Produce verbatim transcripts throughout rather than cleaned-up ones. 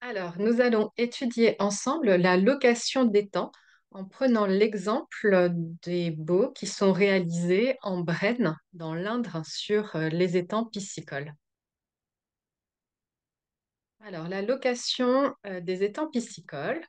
Alors, nous allons étudier ensemble la location des temps en prenant l'exemple des baux qui sont réalisés en Brenne, dans l'Indre, sur euh, les étangs piscicoles. Alors, la location euh, des étangs piscicoles.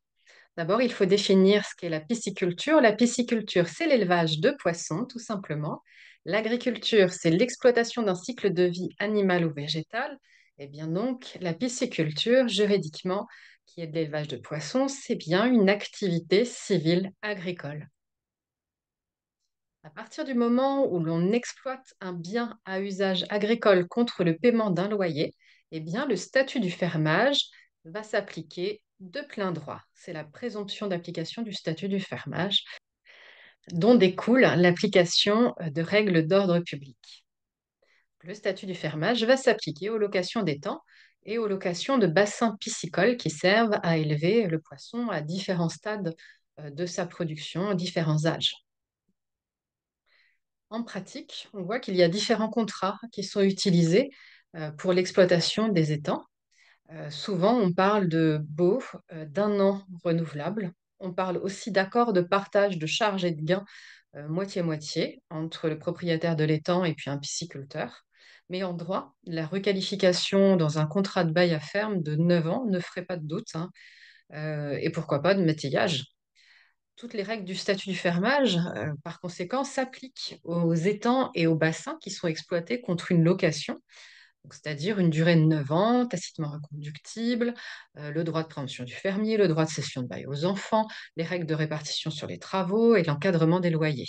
D'abord, il faut définir ce qu'est la pisciculture. La pisciculture, c'est l'élevage de poissons, tout simplement. L'agriculture, c'est l'exploitation d'un cycle de vie animal ou végétal. Eh bien donc, la pisciculture, juridiquement, qui est de l'élevage de poissons, c'est bien une activité civile agricole. À partir du moment où l'on exploite un bien à usage agricole contre le paiement d'un loyer, eh bien le statut du fermage va s'appliquer de plein droit. C'est la présomption d'application du statut du fermage, dont découle l'application de règles d'ordre public. Le statut du fermage va s'appliquer aux locations d'étangs et aux locations de bassins piscicoles qui servent à élever le poisson à différents stades de sa production, à différents âges. En pratique, on voit qu'il y a différents contrats qui sont utilisés pour l'exploitation des étangs. Souvent, on parle de baux d'un an renouvelable. On parle aussi d'accords de partage de charges et de gains moitié-moitié entre le propriétaire de l'étang et puis un pisciculteur. Mais en droit, la requalification dans un contrat de bail à ferme de neuf ans ne ferait pas de doute, hein, euh, et pourquoi pas de métayage. Toutes les règles du statut du fermage, euh, par conséquent, s'appliquent aux étangs et aux bassins qui sont exploités contre une location, c'est-à-dire une durée de neuf ans, tacitement reconductible, euh, le droit de préemption du fermier, le droit de cession de bail aux enfants, les règles de répartition sur les travaux et l'encadrement des loyers.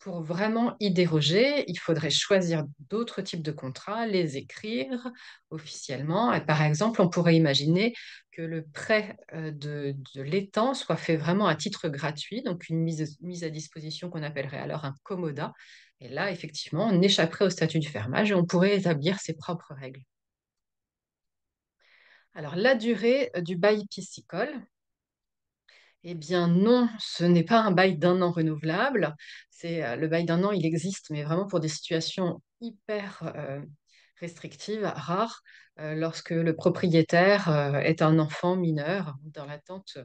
Pour vraiment y déroger, il faudrait choisir d'autres types de contrats, les écrire officiellement. Et par exemple, on pourrait imaginer que le prêt de, de l'étang soit fait vraiment à titre gratuit, donc une mise, mise à disposition qu'on appellerait alors un commoda. Et là, effectivement, on échapperait au statut du fermage et on pourrait établir ses propres règles. Alors, la durée du bail piscicole. Eh bien non, ce n'est pas un bail d'un an renouvelable. C'est, le bail d'un an, il existe, mais vraiment pour des situations hyper euh, restrictives, rares, euh, lorsque le propriétaire euh, est un enfant mineur, dans l'attente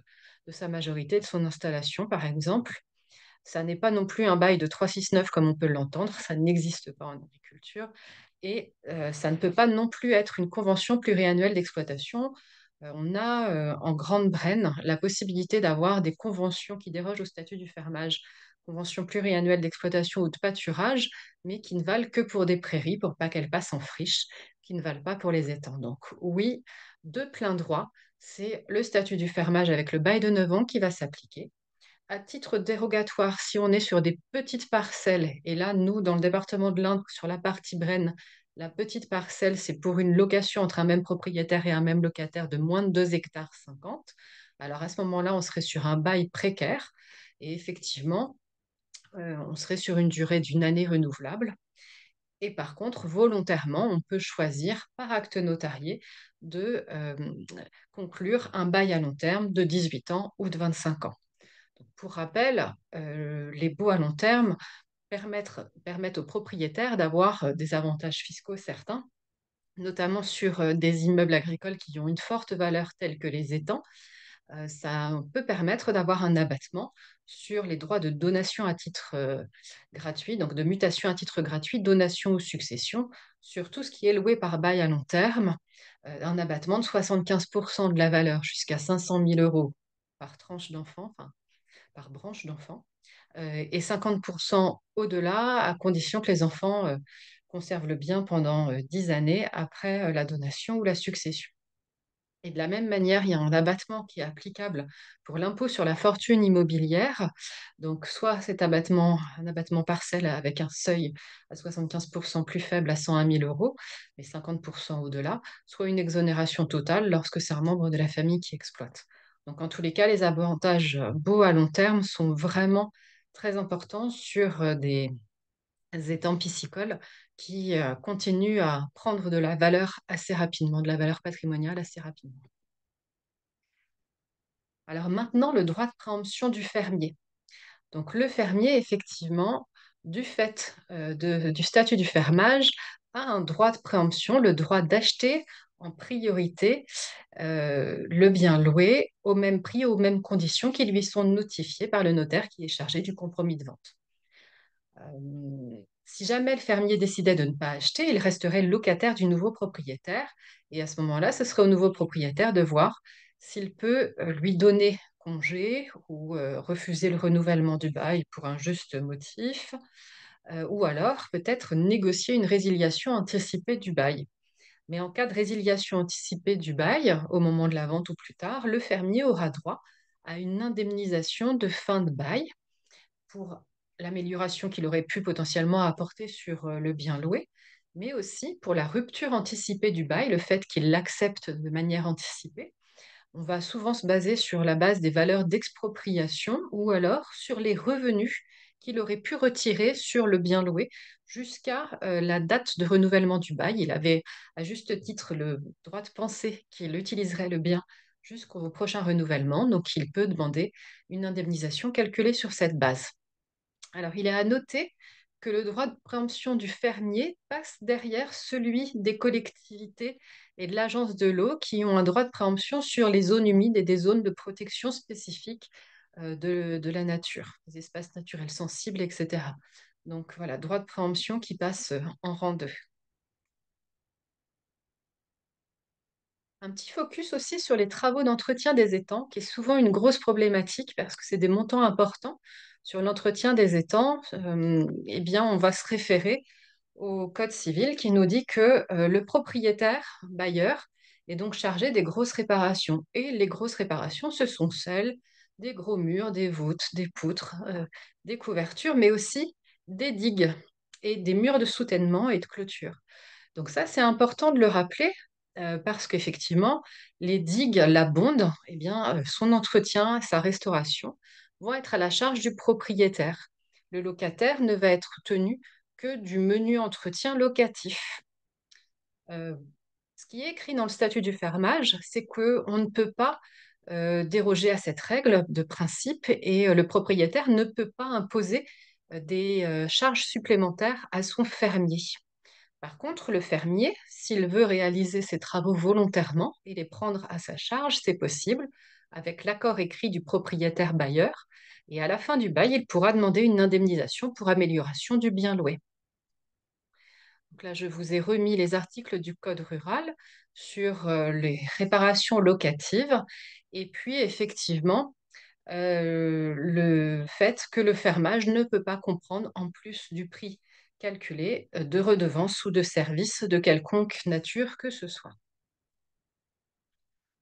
de sa majorité, de son installation, par exemple. Ça n'est pas non plus un bail de trois six neuf comme on peut l'entendre, ça n'existe pas en agriculture, et euh, ça ne peut pas non plus être une convention pluriannuelle d'exploitation. On a euh, en Grande-Brenne la possibilité d'avoir des conventions qui dérogent au statut du fermage, conventions pluriannuelles d'exploitation ou de pâturage, mais qui ne valent que pour des prairies, pour pas qu'elles passent en friche, qui ne valent pas pour les étangs. Donc oui, de plein droit, c'est le statut du fermage avec le bail de neuf ans qui va s'appliquer. À titre dérogatoire, si on est sur des petites parcelles, et là, nous, dans le département de l'Indre, sur la partie Brenne, la petite parcelle, c'est pour une location entre un même propriétaire et un même locataire de moins de deux virgule cinquante hectares. Alors à ce moment-là, on serait sur un bail précaire et effectivement, euh, on serait sur une durée d'une année renouvelable. Et par contre, volontairement, on peut choisir par acte notarié de euh, conclure un bail à long terme de dix-huit ans ou de vingt-cinq ans. Donc, pour rappel, euh, les baux à long terme Permettre, permettre aux propriétaires d'avoir des avantages fiscaux certains, notamment sur des immeubles agricoles qui ont une forte valeur telle que les étangs. Euh, ça peut permettre d'avoir un abattement sur les droits de donation à titre euh, gratuit, donc de mutation à titre gratuit, donation ou succession, sur tout ce qui est loué par bail à long terme, euh, un abattement de soixante-quinze pour cent de la valeur jusqu'à cinq cent mille euros par tranche d'enfant, enfin, par branche d'enfant. Euh, et cinquante pour cent au-delà, à condition que les enfants euh, conservent le bien pendant euh, dix années après euh, la donation ou la succession. Et de la même manière, il y a un abattement qui est applicable pour l'impôt sur la fortune immobilière. Donc, soit cet abattement, un abattement partiel avec un seuil à soixante-quinze pour cent plus faible à cent un mille euros, mais cinquante pour cent au-delà, soit une exonération totale lorsque c'est un membre de la famille qui exploite. Donc, en tous les cas, les avantages baux à long terme sont vraiment très important sur des étangs piscicoles qui euh, continuent à prendre de la valeur assez rapidement, de la valeur patrimoniale assez rapidement. Alors maintenant, le droit de préemption du fermier. Donc le fermier, effectivement, du fait euh, de, du statut du fermage, a un droit de préemption, le droit d'acheter en priorité euh, le bien loué au même prix, aux mêmes conditions qui lui sont notifiées par le notaire qui est chargé du compromis de vente. Euh, si jamais le fermier décidait de ne pas acheter, il resterait locataire du nouveau propriétaire et à ce moment-là, ce serait au nouveau propriétaire de voir s'il peut lui donner congé ou euh, refuser le renouvellement du bail pour un juste motif euh, ou alors peut-être négocier une résiliation anticipée du bail. Mais en cas de résiliation anticipée du bail, au moment de la vente ou plus tard, le fermier aura droit à une indemnisation de fin de bail pour l'amélioration qu'il aurait pu potentiellement apporter sur le bien loué, mais aussi pour la rupture anticipée du bail, le fait qu'il l'accepte de manière anticipée. On va souvent se baser sur la base des valeurs d'expropriation ou alors sur les revenus qu'il aurait pu retirer sur le bien loué jusqu'à euh, la date de renouvellement du bail. Il avait à juste titre le droit de penser qu'il utiliserait le bien jusqu'au prochain renouvellement, donc il peut demander une indemnisation calculée sur cette base. Alors il est à noter que le droit de préemption du fermier passe derrière celui des collectivités et de l'agence de l'eau qui ont un droit de préemption sur les zones humides et des zones de protection spécifiques De, de la nature, des espaces naturels sensibles, et cetera. Donc voilà, droit de préemption qui passe en rang deux. Un petit focus aussi sur les travaux d'entretien des étangs, qui est souvent une grosse problématique parce que c'est des montants importants. Sur l'entretien des étangs, euh, eh bien, on va se référer au Code civil qui nous dit que euh, le propriétaire bailleur est donc chargé des grosses réparations. Et les grosses réparations, ce sont celles des gros murs, des voûtes, des poutres, euh, des couvertures, mais aussi des digues et des murs de soutènement et de clôture. Donc ça, c'est important de le rappeler euh, parce qu'effectivement, les digues, la bonde, eh bien, euh, son entretien, sa restauration vont être à la charge du propriétaire. Le locataire ne va être tenu que du menu entretien locatif. Euh, ce qui est écrit dans le statut du fermage, c'est qu'on ne peut pas Euh, déroger à cette règle de principe et euh, le propriétaire ne peut pas imposer euh, des euh, charges supplémentaires à son fermier. Par contre, le fermier, s'il veut réaliser ses travaux volontairement et les prendre à sa charge, c'est possible avec l'accord écrit du propriétaire bailleur et à la fin du bail, il pourra demander une indemnisation pour amélioration du bien loué. Donc là, je vous ai remis les articles du Code rural sur euh, les réparations locatives. Et puis, effectivement, euh, le fait que le fermage ne peut pas comprendre, en plus du prix calculé, de redevance ou de service de quelconque nature que ce soit.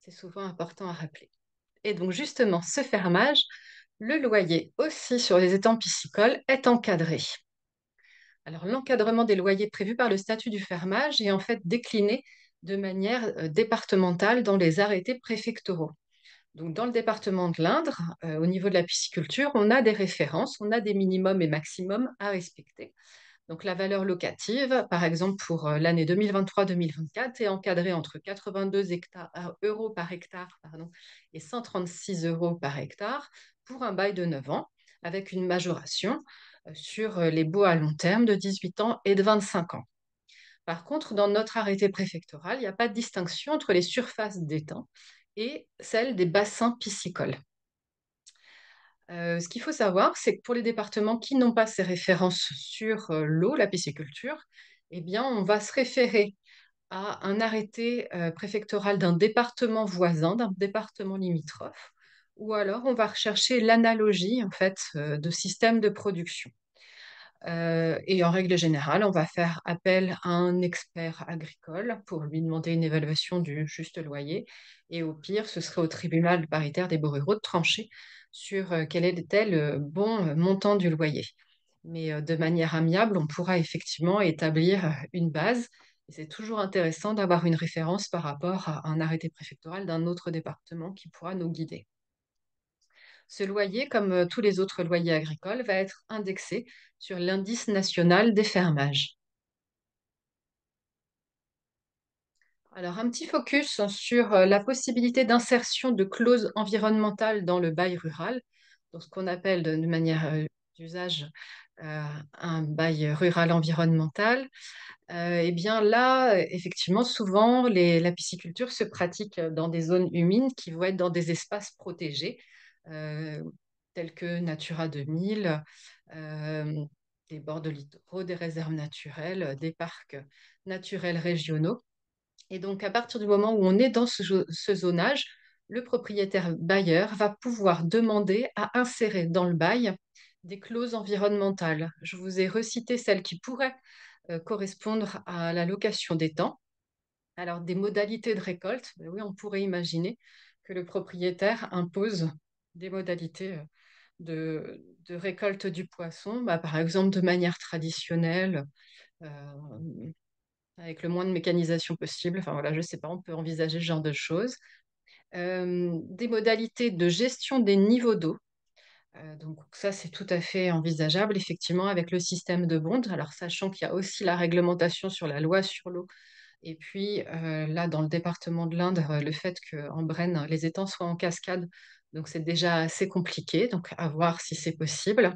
C'est souvent important à rappeler. Et donc, justement, ce fermage, le loyer aussi sur les étangs piscicoles est encadré. Alors, l'encadrement des loyers prévus par le statut du fermage est en fait décliné de manière départementale dans les arrêtés préfectoraux. Donc, dans le département de l'Indre, euh, au niveau de la pisciculture, on a des références, on a des minimums et maximums à respecter. Donc, la valeur locative, par exemple, pour euh, l'année deux mille vingt-trois deux mille vingt-quatre, est encadrée entre quatre-vingt-deux euros par hectare pardon, et cent trente-six euros par hectare pour un bail de neuf ans, avec une majoration euh, sur les baux à long terme de dix-huit ans et de vingt-cinq ans. Par contre, dans notre arrêté préfectoral, il n'y a pas de distinction entre les surfaces d'étangs et celle des bassins piscicoles. Euh, ce qu'il faut savoir, c'est que pour les départements qui n'ont pas ces références sur euh, l'eau, la pisciculture, eh bien, on va se référer à un arrêté euh, préfectoral d'un département voisin, d'un département limitrophe, ou alors on va rechercher l'analogie en fait, euh, de système de production. Euh, et en règle générale, on va faire appel à un expert agricole pour lui demander une évaluation du juste loyer. Et au pire, ce serait au tribunal paritaire des baux ruraux de trancher sur euh, quel était le bon montant du loyer. Mais euh, de manière amiable, on pourra effectivement établir une base. Et c'est toujours intéressant d'avoir une référence par rapport à un arrêté préfectoral d'un autre département qui pourra nous guider. Ce loyer, comme tous les autres loyers agricoles, va être indexé sur l'indice national des fermages. Alors, un petit focus sur la possibilité d'insertion de clauses environnementales dans le bail rural, dans ce qu'on appelle de manière d'usage euh, un bail rural environnemental, euh, et bien là, effectivement, souvent, les, la pisciculture se pratique dans des zones humides qui vont être dans des espaces protégés, euh, tels que Natura deux mille, euh, des bords de littoraux, des réserves naturelles, des parcs naturels régionaux. Et donc, à partir du moment où on est dans ce, ce zonage, le propriétaire bailleur va pouvoir demander à insérer dans le bail des clauses environnementales. Je vous ai recité celles qui pourraient euh, correspondre à la location des temps. Alors, des modalités de récolte, ben oui, on pourrait imaginer que le propriétaire impose des modalités de, de récolte du poisson, ben, par exemple de manière traditionnelle, euh, avec le moins de mécanisation possible. Enfin voilà, je ne sais pas, on peut envisager ce genre de choses. Euh, des modalités de gestion des niveaux d'eau. Euh, donc ça, c'est tout à fait envisageable, effectivement, avec le système de bondes. Alors, sachant qu'il y a aussi la réglementation sur la loi sur l'eau. Et puis, euh, là, dans le département de l'Indre, le fait qu'en Brenne, les étangs soient en cascade, donc c'est déjà assez compliqué, donc à voir si c'est possible.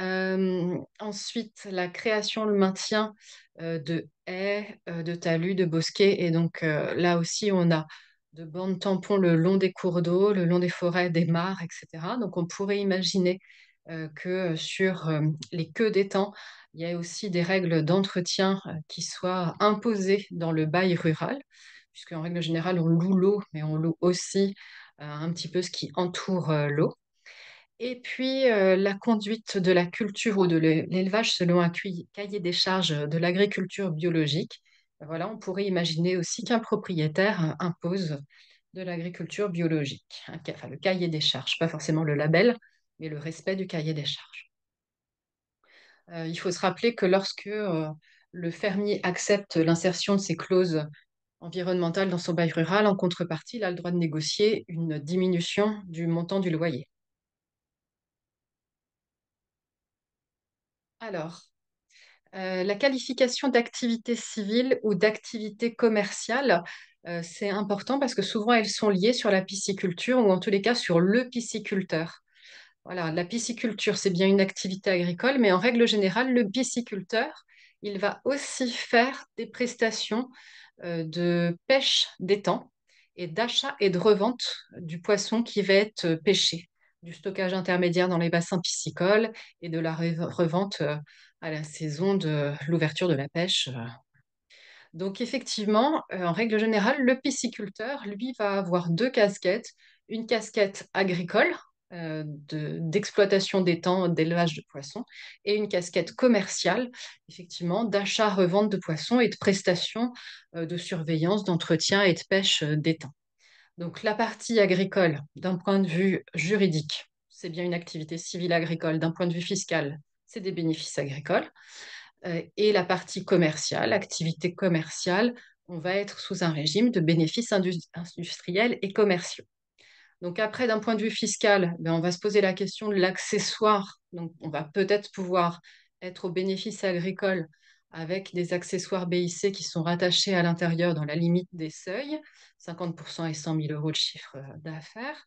Euh, ensuite, la création, le maintien euh, de haies, euh, de talus, de bosquets. Et donc, euh, là aussi, on a de bandes tampons le long des cours d'eau, le long des forêts, des mares, et cetera. Donc, on pourrait imaginer euh, que sur euh, les queues d'étangs, il y a aussi des règles d'entretien euh, qui soient imposées dans le bail rural, puisqu'en règle générale, on loue l'eau, mais on loue aussi euh, un petit peu ce qui entoure euh, l'eau. Et puis, euh, la conduite de la culture ou de l'élevage selon un cahier des charges de l'agriculture biologique. Voilà, on pourrait imaginer aussi qu'un propriétaire impose de l'agriculture biologique, enfin le cahier des charges, pas forcément le label, mais le respect du cahier des charges. Euh, il faut se rappeler que lorsque euh, le fermier accepte l'insertion de ces clauses environnementales dans son bail rural, en contrepartie, il a le droit de négocier une diminution du montant du loyer. Alors, Euh, la qualification d'activité civile ou d'activité commerciale, euh, c'est important parce que souvent elles sont liées sur la pisciculture ou en tous les cas sur le pisciculteur. Voilà, la pisciculture, c'est bien une activité agricole, mais en règle générale, le pisciculteur, il va aussi faire des prestations euh, de pêche d'étang et d'achat et de revente du poisson qui va être pêché, du stockage intermédiaire dans les bassins piscicoles et de la revente euh, à la saison de l'ouverture de la pêche. Donc effectivement, en règle générale, le pisciculteur, lui, va avoir deux casquettes. Une casquette agricole, euh, d'exploitation de, d'étangs, d'élevage de poissons, et une casquette commerciale, effectivement, d'achat-revente de poissons et de prestations euh, de surveillance, d'entretien et de pêche d'étangs. Donc la partie agricole, d'un point de vue juridique, c'est bien une activité civile agricole. D'un point de vue fiscal, c'est des bénéfices agricoles. Euh, et la partie commerciale, activité commerciale, on va être sous un régime de bénéfices industri industriels et commerciaux. Donc après, d'un point de vue fiscal, ben, on va se poser la question de l'accessoire. Donc on va peut-être pouvoir être aux bénéfices agricoles avec des accessoires B I C qui sont rattachés à l'intérieur dans la limite des seuils, cinquante pour cent et cent mille euros de chiffre d'affaires.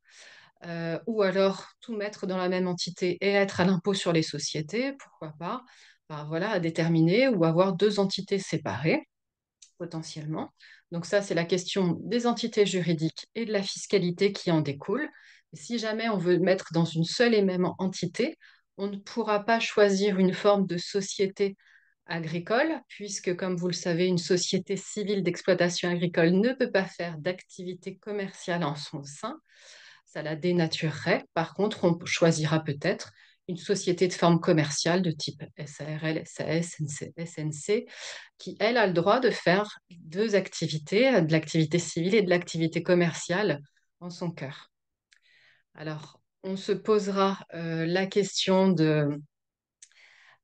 Euh, ou alors tout mettre dans la même entité et être à l'impôt sur les sociétés, pourquoi pas, ben voilà, à déterminer, ou avoir deux entités séparées, potentiellement. Donc ça, c'est la question des entités juridiques et de la fiscalité qui en découle. Et si jamais on veut mettre dans une seule et même entité, on ne pourra pas choisir une forme de société agricole, puisque, comme vous le savez, une société civile d'exploitation agricole ne peut pas faire d'activité commerciale en son sein. Ça la dénaturerait. Par contre, on choisira peut-être une société de forme commerciale de type S A R L, S A S, S N C, qui, elle, a le droit de faire deux activités, de l'activité civile et de l'activité commerciale en son cœur. Alors, on se posera euh, la question de,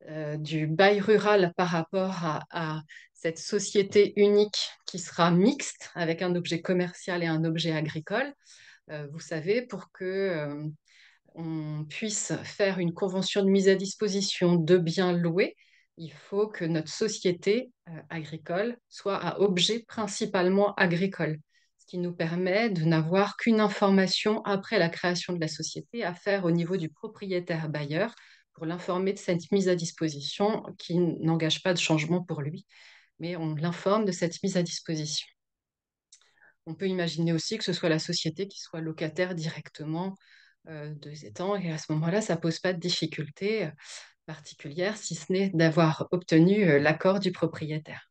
euh, du bail rural par rapport à, à cette société unique qui sera mixte avec un objet commercial et un objet agricole. Vous savez, pour que euh, on puisse faire une convention de mise à disposition de biens loués, il faut que notre société euh, agricole soit à objet principalement agricole, ce qui nous permet de n'avoir qu'une information après la création de la société à faire au niveau du propriétaire bailleur pour l'informer de cette mise à disposition qui n'engage pas de changement pour lui, mais on l'informe de cette mise à disposition. On peut imaginer aussi que ce soit la société qui soit locataire directement euh, des étangs, et à ce moment-là, ça ne pose pas de difficulté euh, particulière, si ce n'est d'avoir obtenu euh, l'accord du propriétaire.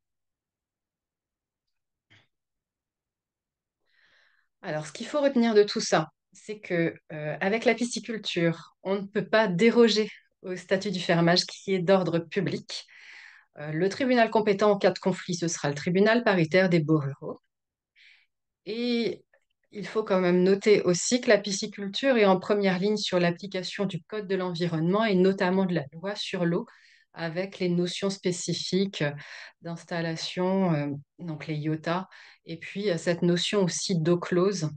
Alors, ce qu'il faut retenir de tout ça, c'est que euh, avec la pisciculture, on ne peut pas déroger au statut du fermage qui est d'ordre public. Euh, le tribunal compétent en cas de conflit, ce sera le tribunal paritaire des baux ruraux. Et il faut quand même noter aussi que la pisciculture est en première ligne sur l'application du Code de l'environnement et notamment de la loi sur l'eau, avec les notions spécifiques d'installation, euh, donc les I O T A, et puis cette notion aussi d'eau close,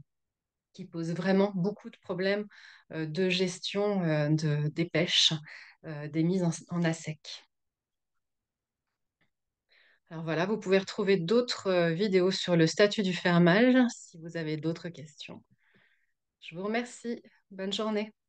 qui pose vraiment beaucoup de problèmes euh, de gestion euh, de, des pêches, euh, des mises en, en à sec. Alors voilà, vous pouvez retrouver d'autres euh, vidéos sur le statut du fermage si vous avez d'autres questions. Je vous remercie. Bonne journée.